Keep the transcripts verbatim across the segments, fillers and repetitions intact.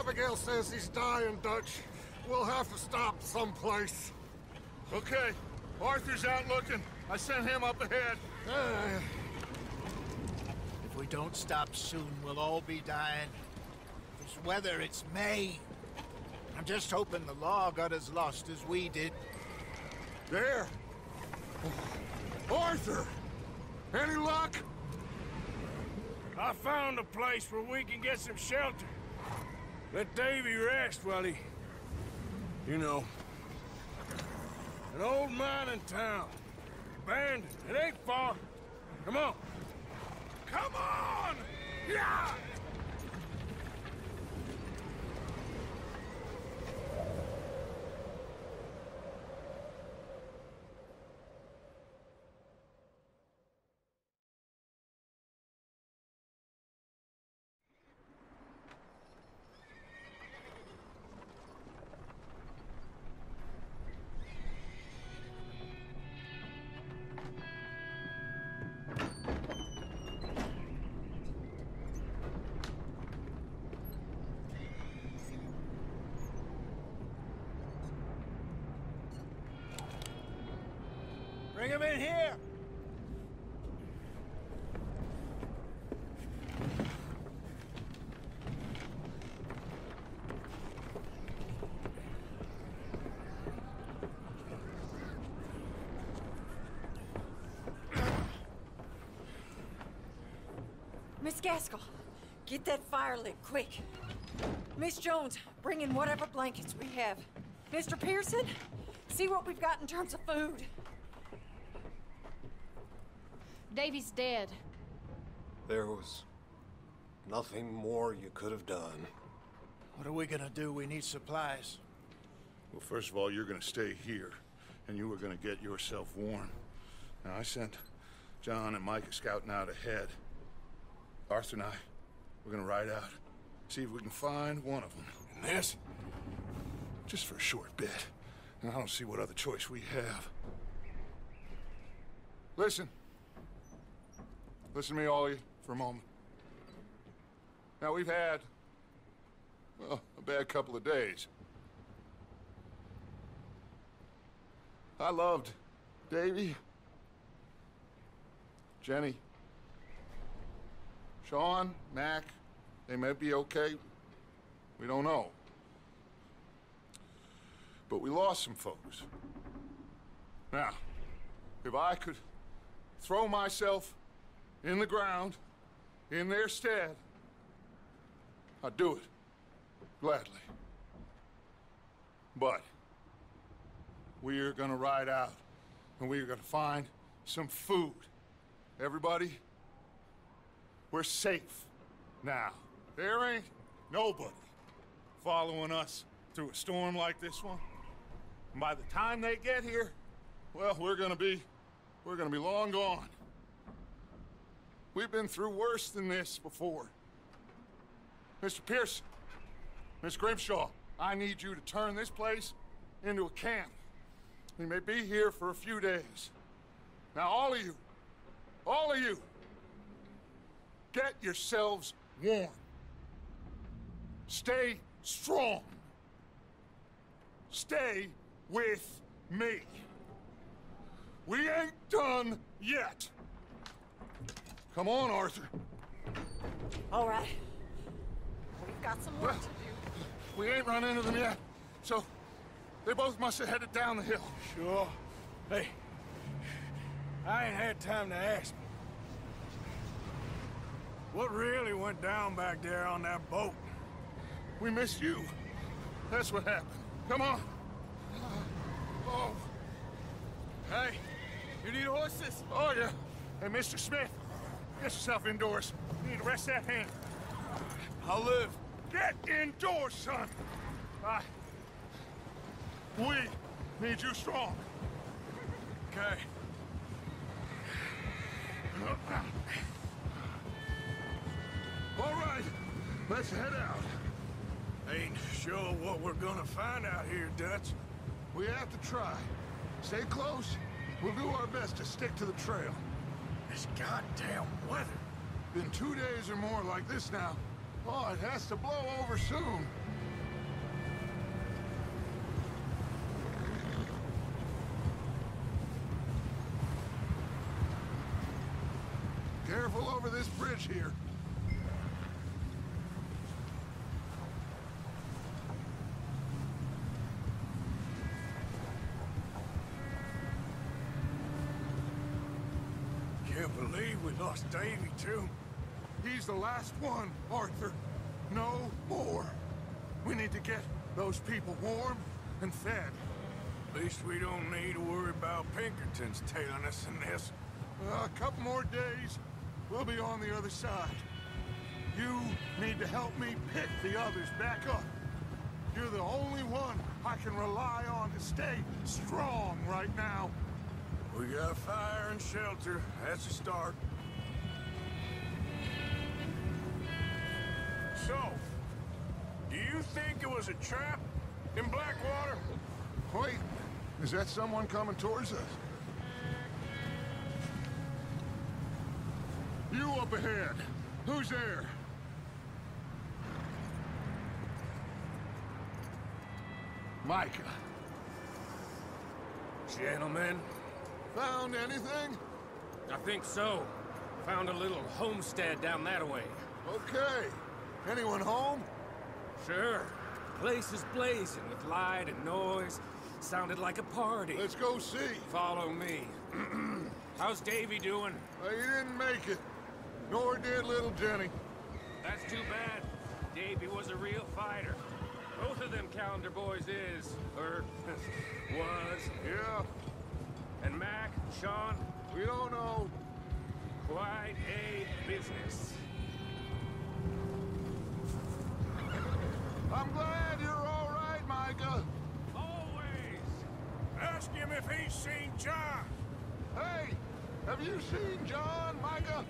Abigail says he's dying, Dutch. We'll have to stop someplace. Okay. Arthur's out looking. I sent him up ahead. Uh. If we don't stop soon, we'll all be dying. This weather, it's May. I'm just hoping the law got as lost as we did. There. Arthur! Any luck? I found a place where we can get some shelter. Let Davy rest while he... You know. An old mining town. Abandoned. It ain't far. Come on. Come on! Yeah! Bring him in here! Miss Gaskell, get that fire lit quick. Miss Jones, bring in whatever blankets we have. Mister Pearson, see what we've got in terms of food. Davy's dead. There was nothing more you could have done. What are we gonna do? We need supplies. Well, first of all, you're gonna stay here, and you are gonna get yourself warm. Now, I sent John and Mike scouting out ahead. Arthur and I, we're gonna ride out, see if we can find one of them. And this? Just for a short bit. And I don't see what other choice we have. Listen. Listen to me, all of you, for a moment. Now, we've had, well, a bad couple of days. I loved Davy, Jenny, Sean, Mac. They may be okay. We don't know. But we lost some folks. Now, if I could throw myself in the ground, in their stead, I'd do it, gladly. But we're gonna ride out, and we're gonna find some food. Everybody, we're safe now. There ain't nobody following us through a storm like this one. And by the time they get here, well, we're gonna be, we're gonna be long gone. We've been through worse than this before. Mister Pearson, Miss Grimshaw, I need you to turn this place into a camp. We may be here for a few days. Now, all of you, all of you, get yourselves warm. Stay strong. Stay with me. We ain't done yet. Come on, Arthur. All right. We've got some work well, to do. We ain't run into them yet, so they both must have headed down the hill. Sure. Hey, I ain't had time to ask. What really went down back there on that boat? We missed you. That's what happened. Come on. Uh, oh. Hey, you need horses? Oh, yeah. Hey, Mister Smith. Get yourself indoors. You need to rest that hand. I'll live. Get indoors, son! I... We need you strong. Okay. All right, let's head out. Ain't sure what we're gonna find out here, Dutch. We have to try. Stay close. We'll do our best to stick to the trail. This goddamn weather. Been two days or more like this now. Oh, it has to blow over soon. Careful over this bridge here. Can't believe we lost Davy, too. He's the last one, Arthur. No more. We need to get those people warm and fed. At least we don't need to worry about Pinkerton's tailing us in this. Uh, a couple more days, we'll be on the other side. You need to help me pick the others back up. You're the only one I can rely on to stay strong right now. We got fire and shelter. That's a start. So, do you think it was a trap in Blackwater? Wait, is that someone coming towards us? You up ahead. Who's there? Micah. Gentlemen. Found anything? I think so. Found a little homestead down that way. Okay. Anyone home? Sure. Place is blazing with light and noise. Sounded like a party. Let's go see. Follow me. How's Davy doing? Well, he didn't make it. Nor did little Jenny. That's too bad. Davy was a real fighter. Both of them calendar boys is, or was. Yeah. And Mac, Sean? We don't know. Quite a business. I'm glad you're all right, Micah. Always. Ask him if he's seen John. Hey, have you seen John, Micah?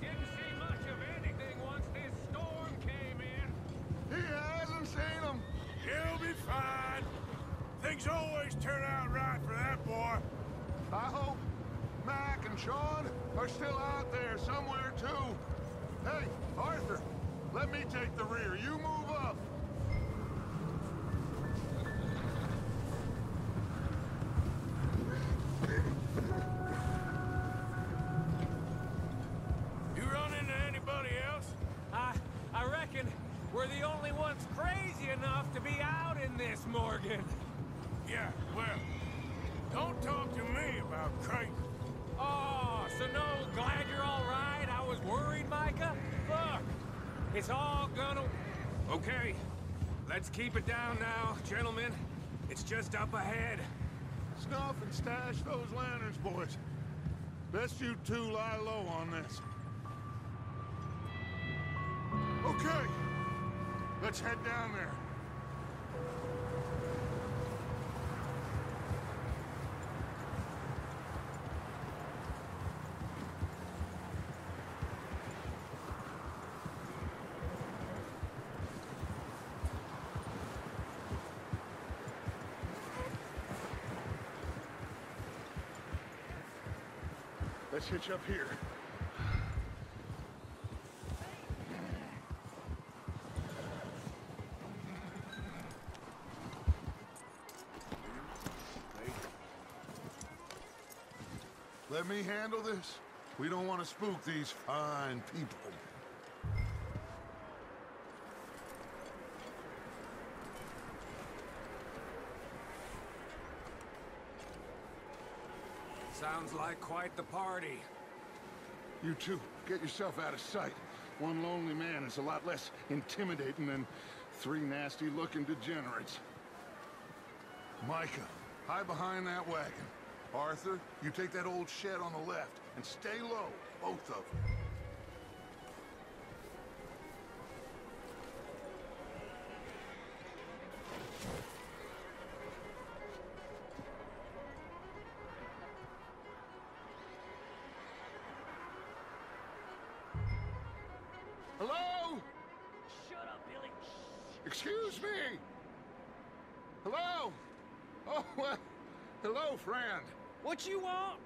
Didn't see much of anything once this storm came in. He hasn't seen him. He'll be fine. Things always turn out right for that boy. I hope Mac and Sean are still out there somewhere, too. Hey, Arthur, let me take the rear. You move up. Morgan. Yeah, well, don't talk to me about Craig. Oh, so no, glad you're all right. I was worried, Micah. Look, it's all gonna... Okay, let's keep it down now, gentlemen. It's just up ahead. Snuff and stash those lanterns, boys. Best you two lie low on this. Okay, let's head down there. Let's hitch up here. Let me handle this. We don't want to spook these fine people. Sounds like quite the party. You two, get yourself out of sight. One lonely man is a lot less intimidating than three nasty-looking degenerates. Micah, hide behind that wagon. Arthur, you take that old shed on the left and stay low, both of you. Excuse me! Hello? Oh, well, hello, friend. What you want?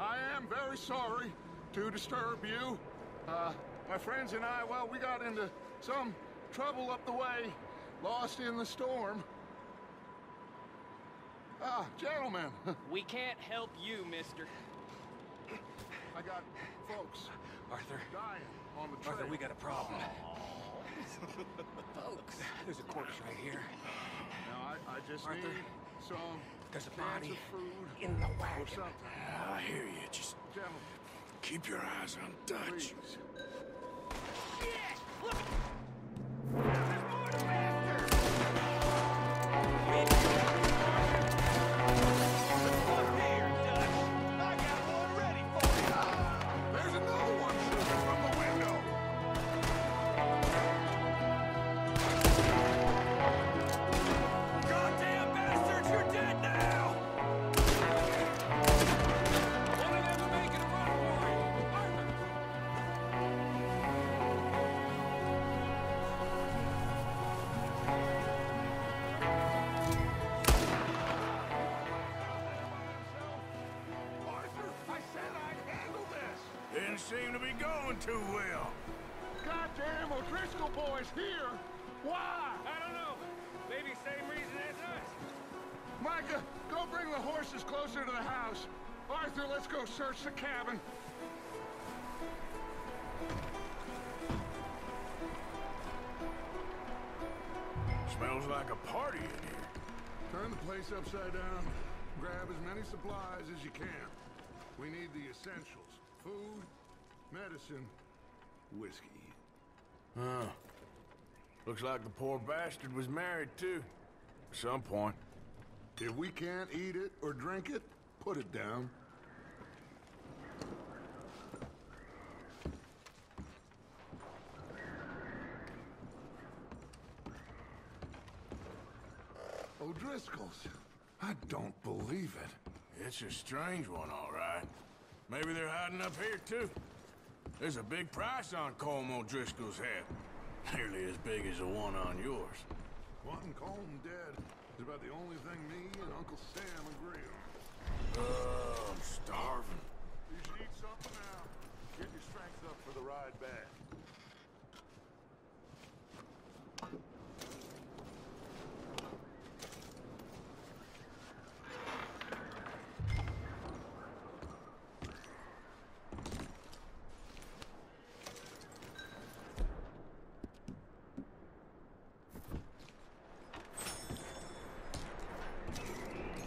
I am very sorry to disturb you. Uh, my friends and I, well, we got into some trouble up the way, lost in the storm. Ah, gentlemen. We can't help you, mister. I got folks. Arthur. Dying on the trail. Arthur, we got a problem. Folks. There's a corpse right here. Now, I, I just Arthur, need some there's a body food in the wagon. I hear you. Just gentlemen, keep your eyes on Dutch. Please. Yes! Look! Seem to be going too well. Goddamn, O'Driscoll boy's here. Why? I don't know. Maybe same reason as us. Micah, go bring the horses closer to the house. Arthur, let's go search the cabin. Smells like a party in here. Turn the place upside down. Grab as many supplies as you can. We need the essentials. Food, medicine, whiskey. Oh. Looks like the poor bastard was married, too. At some point. If we can't eat it or drink it, put it down. O'Driscoll's. I don't believe it. It's a strange one, all right. Maybe they're hiding up here, too. There's a big price on Colm O'Driscoll's head. Nearly as big as the one on yours. Wanting Colm dead is about the only thing me and Uncle Sam agree on. Oh, I'm starving. You should eat something now. Get your strength up for the ride back.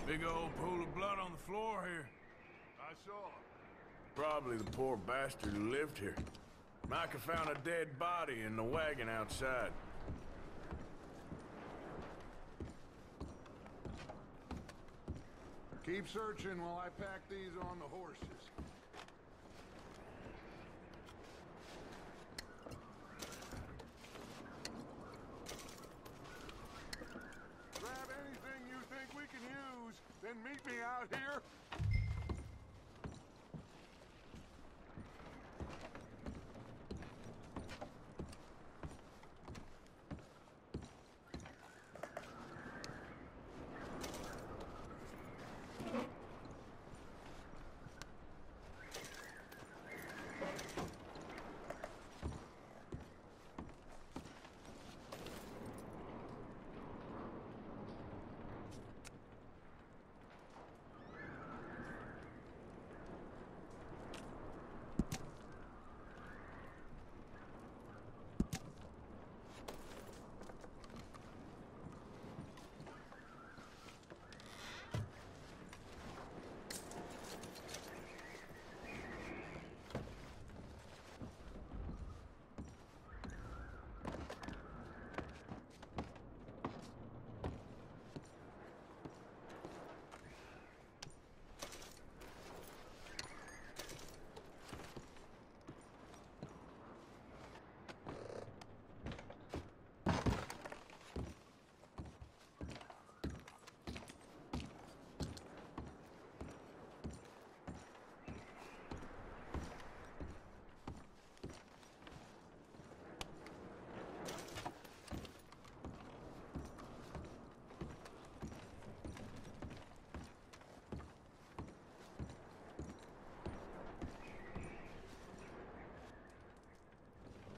Big old pool of blood on the floor here. I saw it. Probably the poor bastard who lived here. Micah found a dead body in the wagon outside. Keep searching while I pack these on the horses. Then meet me out here.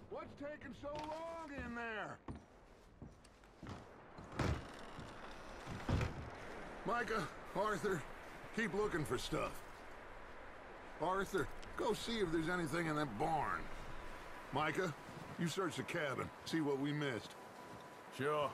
What's taking so long in there? Micah, Arthur, keep looking for stuff. Arthur, go see if there's anything in that barn. Micah, you search the cabin, see what we missed. Sure.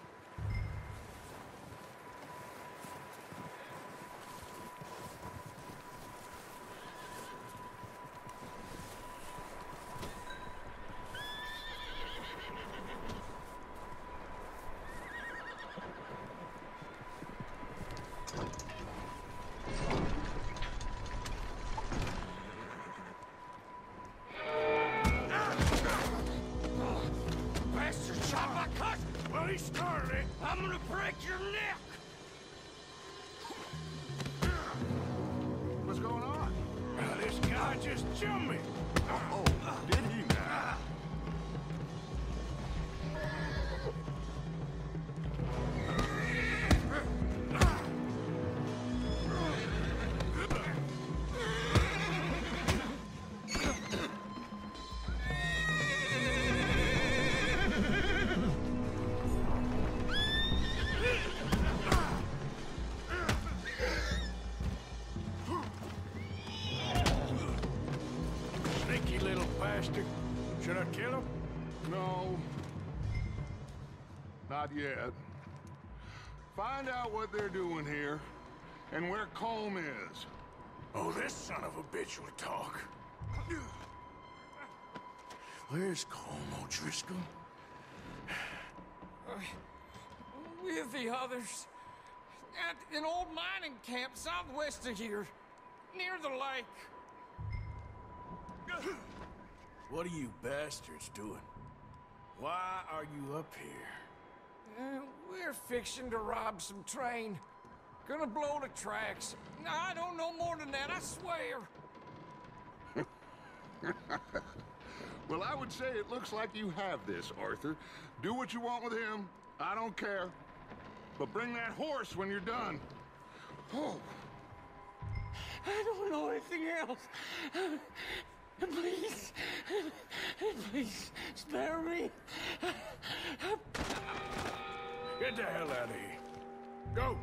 Should I kill him? No. Not yet. Find out what they're doing here and where Colm is. Oh, this son of a bitch will talk. Where's Colm O'Driscoll? Uh, with the others. At an old mining camp southwest of here, near the lake. What are you bastards doing? Why are you up here? Uh, we're fixing to rob some train. Gonna blow the tracks. I don't know more than that, I swear. Well, I would say it looks like you have this, Arthur. Do what you want with him. I don't care. But bring that horse when you're done. Oh. I don't know anything else. Please, please, spare me. Get the hell out of here. Go.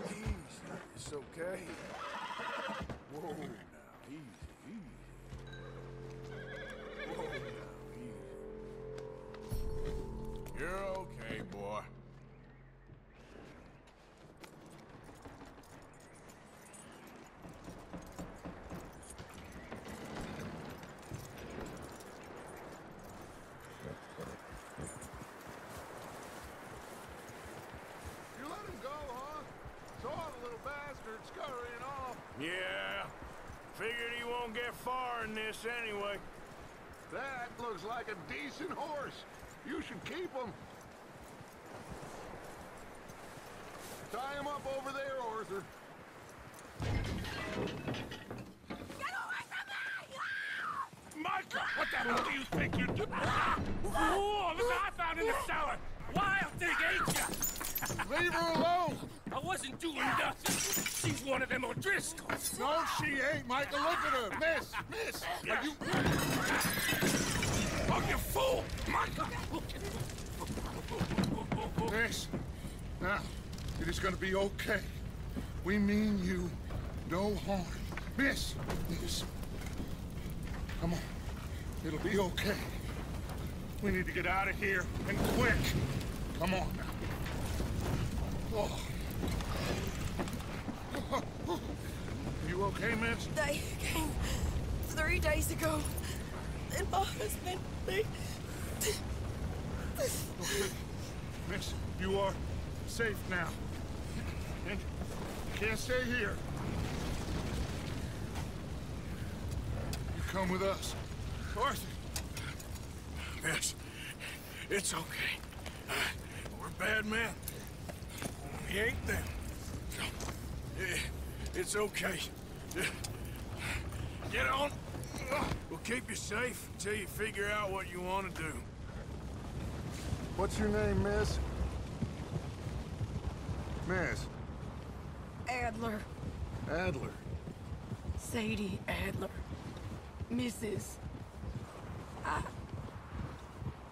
Jeez, it's okay. Whoa, now, easy, easy. You're okay, boy. You let him go, huh? Saw the little bastard scurrying off. Yeah. Figured he won't get far in this anyway. That looks like a decent horse. You should keep him. Tie him up over there, Arthur. Get away from me! Michael, what the hell do you think you do? Oh, look what I found in the cellar. Wild thing, ain't ya? Leave her alone. I wasn't doing nothing. She's one of them O'Driscolls. No, she ain't, Michael. Look at her. Miss, miss. Are you... Oh, you fool! Michael! Miss, now, it is gonna be okay. We mean you no harm. Miss, miss. Come on. It'll be okay. We need to get out of here, and quick. Come on now. Oh. You okay, miss? They came three days ago. And my husband, they... Okay. Miss, you are safe now. And you can't stay here. You come with us. Arthur! Miss, it's okay. Uh, we're bad men. We ain't them. It's okay. Get on. We'll keep you safe until you figure out what you want to do. What's your name, miss? Miss? Adler. Adler? Sadie Adler. Missus I...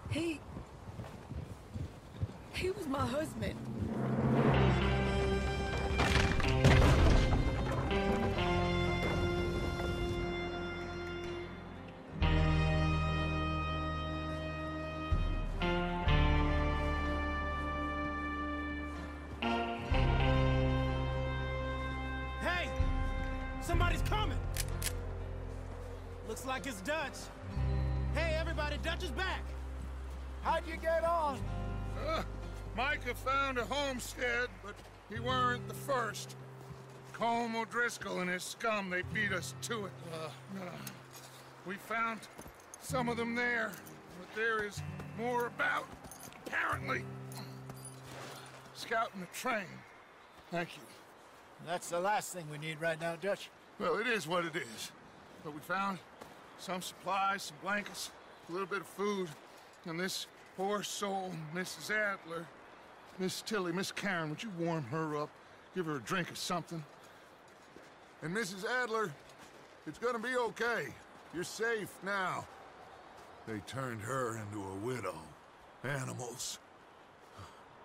He... He was my husband. Hey! Somebody's coming! Looks like it's Dutch. Hey, everybody, Dutch is back. How'd you get on? Uh, Micah found a homestead, but he weren't the first. Colm O'Driscoll and his scum, they beat us to it. Uh, uh, we found some of them there, but there is more about, apparently. Scouting the train. Thank you. That's the last thing we need right now, Dutch. Well, it is what it is. But we found some supplies, some blankets, a little bit of food, and this poor soul, Missus Adler, Miss Tilly, Miss Karen, would you warm her up, give her a drink or something? And Missus Adler, it's gonna be okay. You're safe now. They turned her into a widow. Animals.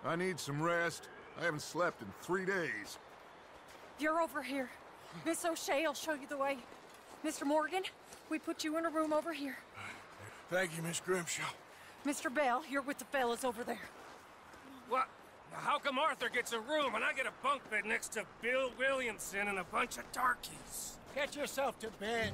I need some rest. I haven't slept in three days. You're over here. Miss O'Shea will show you the way. Mister Morgan, we put you in a room over here. Thank you, Miss Grimshaw. Mister Bell, you're with the fellas over there. What? How come Arthur gets a room and I get a bunk bed next to Bill Williamson and a bunch of darkies? Get yourself to bed.